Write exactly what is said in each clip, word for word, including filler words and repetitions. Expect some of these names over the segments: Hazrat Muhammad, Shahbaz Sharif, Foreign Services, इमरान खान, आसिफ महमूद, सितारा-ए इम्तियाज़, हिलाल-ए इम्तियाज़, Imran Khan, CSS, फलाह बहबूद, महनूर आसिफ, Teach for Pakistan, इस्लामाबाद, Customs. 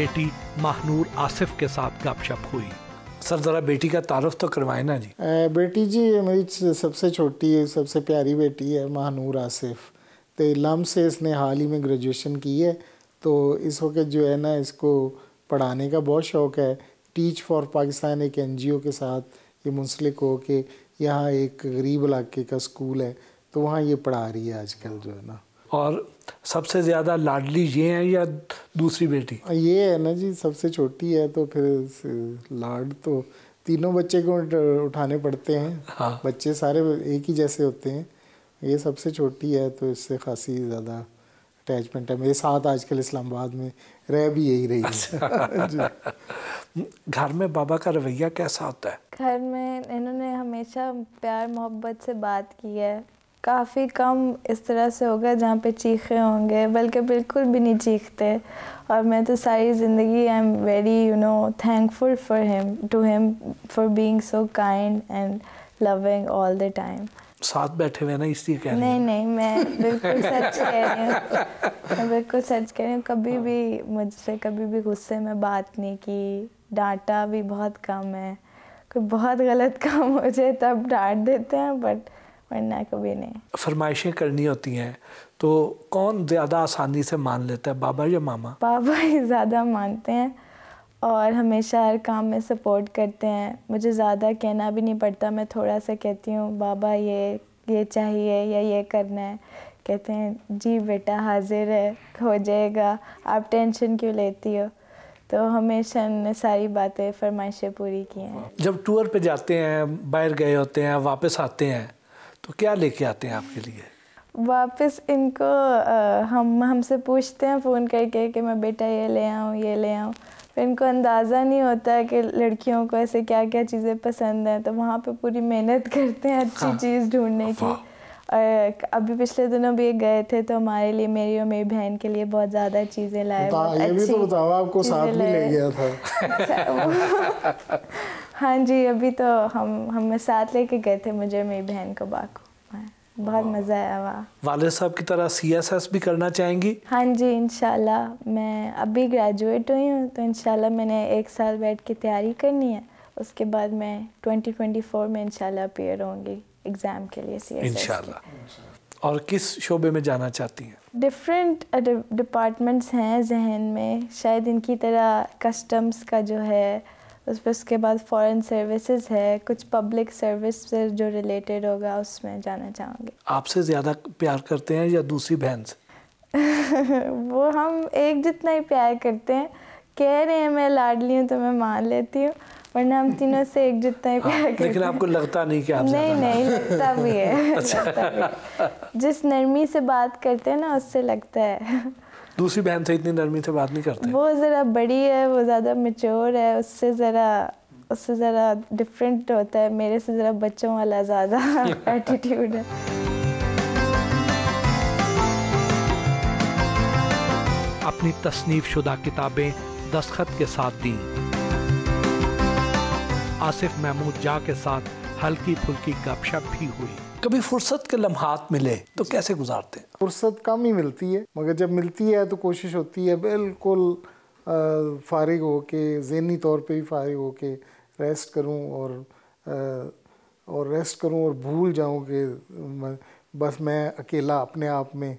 बेटी महनूर आसिफ के साथ गपशप हुई। सर ज़रा बेटी का तारुफ तो करवाएं ना जी। आ, बेटी जी मेरी सबसे छोटी है, सबसे प्यारी बेटी है महनूर आसिफ। तो लम से इसने हाल ही में ग्रेजुएशन की है, तो इस वक्त जो है ना इसको पढ़ाने का बहुत शौक़ है। टीच फॉर पाकिस्तान एक एन जी ओ के साथ ये मुंसलिक हो के यहाँ एक गरीब इलाके का स्कूल है तो वहाँ ये पढ़ा रही है आजकल जो है ना। और सबसे ज़्यादा लाडली ये हैं या दूसरी बेटी? ये है ना जी, सबसे छोटी है तो फिर लाड तो तीनों बच्चे को उठाने पड़ते हैं। हाँ। बच्चे सारे एक ही जैसे होते हैं, ये सबसे छोटी है तो इससे खासी ज़्यादा अटैचमेंट है। मेरे साथ आजकल इस्लामाबाद में रह भी यही रही है। घर में बाबा का रवैया कैसा होता है? घर में इन्होंने हमेशा प्यार मोहब्बत से बात की है, काफ़ी कम इस तरह से होगा जहाँ पे चीखे होंगे, बल्कि बिल्कुल भी नहीं चीखते। और मैं तो सारी ज़िंदगी I am very you know thankful for him to him for being so kind and loving all the time. साथ बैठे हुए ना इसलिए कह रही हूँ। नहीं नहीं मैं बिल्कुल सच कह रही हूँ, मैं बिल्कुल सच कह रही हूँ। कभी भी मुझसे कभी भी गुस्से में बात नहीं की, डांटा भी बहुत कम है। कोई बहुत गलत काम हो जाए तब डांट देते हैं, बट वरना कभी नहीं। फरमाइशें करनी होती हैं तो कौन ज़्यादा आसानी से मान लेता है, बाबा या मामा? बाबा ही ज़्यादा मानते हैं और हमेशा हर काम में सपोर्ट करते हैं। मुझे ज़्यादा कहना भी नहीं पड़ता, मैं थोड़ा सा कहती हूँ बाबा ये ये चाहिए या ये करना है, कहते हैं जी बेटा हाजिर है, हो जाएगा, आप टेंशन क्यों लेती हो। तो हमेशा ने सारी बातें फरमाइशें पूरी की हैं। जब टूर पे जाते हैं, बाहर गए होते हैं, वापस आते हैं तो क्या लेके आते हैं आपके लिए वापस? इनको आ, हम हमसे पूछते हैं फ़ोन करके कि मैं बेटा ये ले आऊँ ये ले आऊँ, फिर इनको अंदाज़ा नहीं होता कि लड़कियों को ऐसे क्या क्या चीज़ें पसंद हैं, तो वहाँ पे पूरी मेहनत करते हैं अच्छी हाँ। चीज़ ढूंढने की। और अभी पिछले दिनों भी गए थे तो हमारे लिए, मेरी और मेरी बहन के लिए बहुत ज़्यादा चीज़ें लाए। ये भी तो बताओ आपको साथ में ले गया था? हाँ जी, अभी तो हम हमें साथ लेके गए थे, मुझे मेरी बहन को बाको, बहुत मज़ा आया। वाह। वाले साहब की तरह सी एस एस भी करना चाहेंगी? हाँ जी इंशाल्लाह, मैं अभी ग्रेजुएट हुई हूँ तो इंशाल्लाह मैंने एक साल बैठ के तैयारी करनी है, उसके बाद मैं ट्वेंटी ट्वेंटी फोर में इंशाल्लाह अपेयर होंगी एग्ज़ाम के लिए सी एस एस इंशाल्लाह। और किस शोबे में जाना चाहती हैं? डिफरेंट डिपार्टमेंट्स हैं जहन में, शायद इनकी तरह कस्टम्स का जो है उस पर, उसके बाद फॉरेन सर्विसेज है, कुछ पब्लिक सर्विस से जो रिलेटेड होगा उसमें जाना चाहूँगी। आपसे ज़्यादा प्यार करते हैं या दूसरी बहन से? वो हम एक जितना ही प्यार करते हैं, कह रहे हैं मैं लाडली हूँ तो मैं मान लेती हूँ, वरना हम तीनों से एक जितना ही प्यार हाँ, करते हैं। लेकिन आपको लगता नहीं कि आप नहीं नहीं लगता भी है, अच्छा। लगता भी। जिस नरमी से बात करते हैं ना उससे लगता है। दूसरी बहन से इतनी नरमी से बात नहीं करते? वो ज़रा बड़ी है, वो ज़्यादा मैच्योर है, उससे ज़रा उससे ज़रा डिफरेंट होता है, मेरे से ज़रा बच्चों वाला ज़्यादा एटीट्यूड है। अपनी तसनीफ शुदा किताबें दस्तखत के साथ दी। आसिफ महमूद जा के साथ हल्की फुल्की गपशप भी हुई। कभी फुर्सत के लम्हात मिले तो कैसे गुजारते हैं? फुर्सत कम ही मिलती है, मगर जब मिलती है तो कोशिश होती है बिल्कुल फारिग हो के, ज़हनी तौर पे भी फारिग हो के रेस्ट करूं और और रेस्ट करूं और भूल जाऊं कि बस मैं अकेला अपने आप में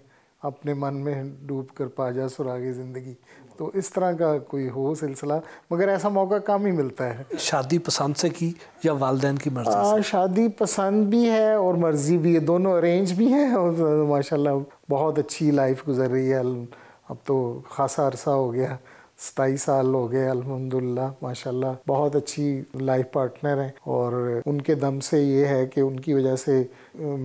अपने मन में डूब कर पा जा सुरागे ज़िंदगी। तो इस तरह का कोई हो सिलसिला, मगर ऐसा मौका कम ही मिलता है। शादी पसंद से की या वालदैन की मर्ज़ी से? आ, शादी पसंद भी है और मर्ज़ी भी है, दोनों अरेंज भी है। और माशाल्लाह बहुत अच्छी लाइफ गुजर रही है, अब तो खासा अरसा हो गया, सताईस साल हो गए अल्हम्दुलिल्लाह। माशाल्लाह बहुत अच्छी लाइफ पार्टनर हैं और उनके दम से ये है कि उनकी वजह से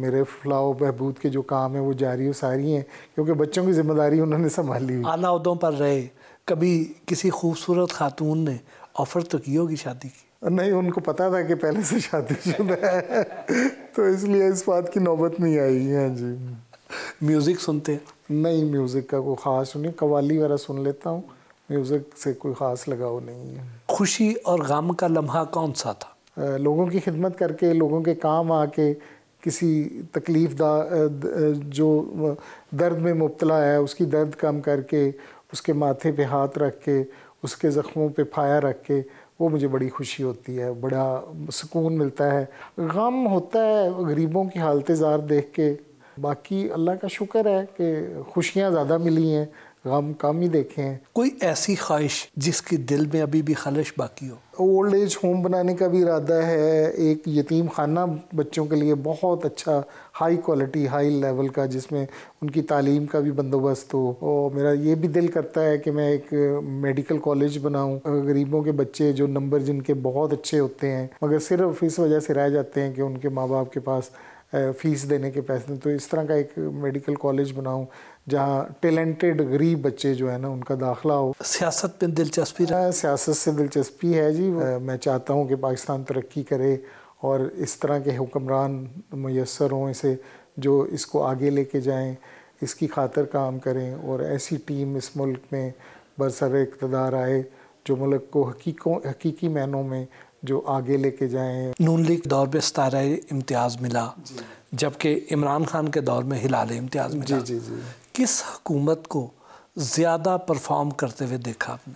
मेरे फलाह बहबूद के जो काम हैं वो जारी सारी हैं, क्योंकि बच्चों की जिम्मेदारी उन्होंने संभाली हुई। आला उदों पर रहे, कभी किसी खूबसूरत खातून ने ऑफ़र तो की होगी शादी की? नहीं, उनको पता था कि पहले से शादीशुदा है तो इसलिए इस बात की नौबत नहीं आई। हाँ जी। म्यूज़िक सुनते? नहीं, म्यूज़िक का कोई ख़ास नहीं, कवाली वगैरह सुन लेता हूँ, म्यूज़िक से कोई ख़ास लगाव नहीं है। खुशी और गम का लम्हा कौन सा था? आ, लोगों की खिदमत करके, लोगों के काम आके, किसी तकलीफ़ दा जो दर्द में मुब्तला है उसकी दर्द कम करके, उसके माथे पे हाथ रख के उसके ज़ख्मों पे फाया रख के, वो मुझे बड़ी खुशी होती है, बड़ा सुकून मिलता है। गम होता है गरीबों की हालत ज़ार देख के। बाकी अल्लाह का शुक्र है कि खुशियाँ ज़्यादा मिली हैं, गम कम ही देखे हैं। कोई ऐसी ख्वाहिश जिसके दिल में अभी भी खलश बाकी हो? ओल्ड एज होम बनाने का भी इरादा है, एक यतीम खाना बच्चों के लिए बहुत अच्छा, हाई क्वालिटी हाई लेवल का, जिसमें उनकी तालीम का भी बंदोबस्त हो। और मेरा ये भी दिल करता है कि मैं एक मेडिकल कॉलेज बनाऊं, गरीबों के बच्चे जो नंबर जिनके बहुत अच्छे होते हैं मगर सिर्फ इस वजह से रह जाते हैं कि उनके माँ बाप के पास फ़ीस देने के पैसे, तो इस तरह का एक मेडिकल कॉलेज बनाऊँ जहाँ टैलेंटेड गरीब बच्चे जो है ना उनका दाखला हो। सियासत में दिलचस्पी है? सियासत से दिलचस्पी है जी। मैं चाहता हूँ कि पाकिस्तान तरक्की करे और इस तरह के हुक्मरान मुयसर हों इसे, जो इसको आगे लेके जाएं, इसकी खातर काम करें। और ऐसी टीम इस मुल्क में बरसर इक़्तिदार आए जो मुल्क को हकीकों हकीकी मायनों में जो आगे लेके जाएं। नून लीग दौर में सितारा-ए इम्तियाज़ मिला, जबकि इमरान खान के दौर में हिलाल-ए इम्तियाज़ मिला। जी जी जी। किस हुकूमत को ज़्यादा परफॉर्म करते हुए देखा आपने?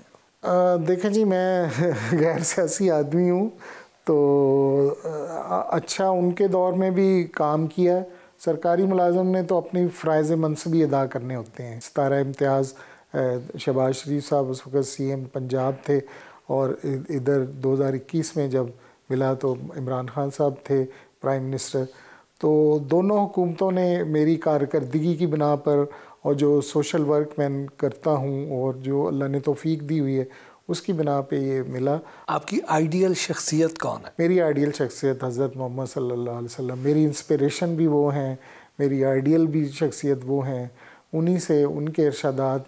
देखें जी, मैं गैर सियासी आदमी हूँ, तो अच्छा उनके दौर में भी काम किया है। सरकारी मुलाजम ने तो अपनी फ़राइज़ मनसबी अदा करने होते हैं। सितारा-ए इम्तियाज़, शहबाज शरीफ साहब उस वक्त सी एम पंजाब थे, और इधर दो हज़ार इक्कीस में जब मिला तो इमरान खान साहब थे प्राइम मिनिस्टर। तो दोनों हुकूमतों ने मेरी कारकर्दगी की बिना पर, और जो सोशल वर्क मैं करता हूँ और जो अल्लाह ने तौफीक दी हुई है, उसकी बिना पे ये मिला। आपकी आइडियल शख्सियत कौन है? मेरी आइडियल शख्सियत हज़रत मोहम्मद सल्लल्लाहु अलैहि वसल्लम। मेरी इंस्पिरेशन भी वो हैं, मेरी आइडियल भी शख्सियत वो हैं। उन्हीं से, उनके इरशादात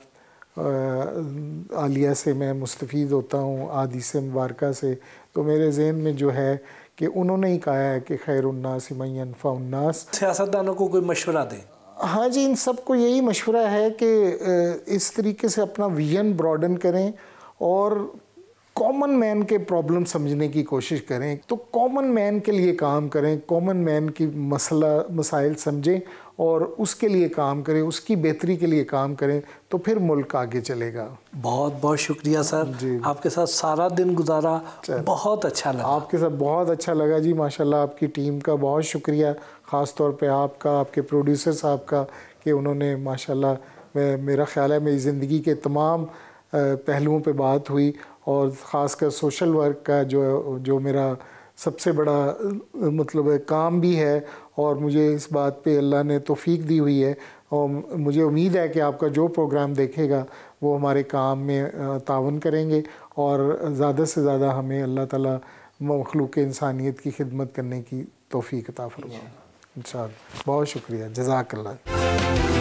आलिया से मैं मुस्तफ़ीद होता हूँ, आदिस मुबारका से। तो मेरे जहन में जो है कि उन्होंने ही कहा है कि खैरुन्नास मन यनफ़उन्नास। सियासतदानों को कोई मशवरा दें? हाँ जी, इन सब को यही मशवरा है कि इस तरीके से अपना विजन ब्रॉडन करें और कॉमन मैन के प्रॉब्लम समझने की कोशिश करें। तो कॉमन मैन के लिए काम करें, कॉमन मैन की मसला मसाइल समझें और उसके लिए काम करें, उसकी बेहतरी के लिए काम करें, तो फिर मुल्क आगे चलेगा। बहुत बहुत शुक्रिया सर जी, आपके साथ सारा दिन गुजारा, बहुत अच्छा लगा। आपके साथ बहुत अच्छा लगा जी, माशाल्लाह। आपकी टीम का बहुत शुक्रिया, ख़ास तौर पे आपका, आपके प्रोड्यूसर साहब का, कि उन्होंने माशाल्लाह, मेरा ख़्याल है मेरी ज़िंदगी के तमाम पहलुओं पे बात हुई, और ख़ासकर सोशल वर्क का जो जो मेरा सबसे बड़ा मतलब काम भी है, और मुझे इस बात पे अल्लाह ने तौफीक दी हुई है। और मुझे उम्मीद है कि आपका जो प्रोग्राम देखेगा वो हमारे काम में तावन करेंगे, और ज़्यादा से ज़्यादा हमें अल्लाह ताला मखलूक़ इंसानियत की खिदमत करने की तौफीक अता फरमाए। इंशाअल्लाह। बहुत शुक्रिया, जज़ाकल्लाह।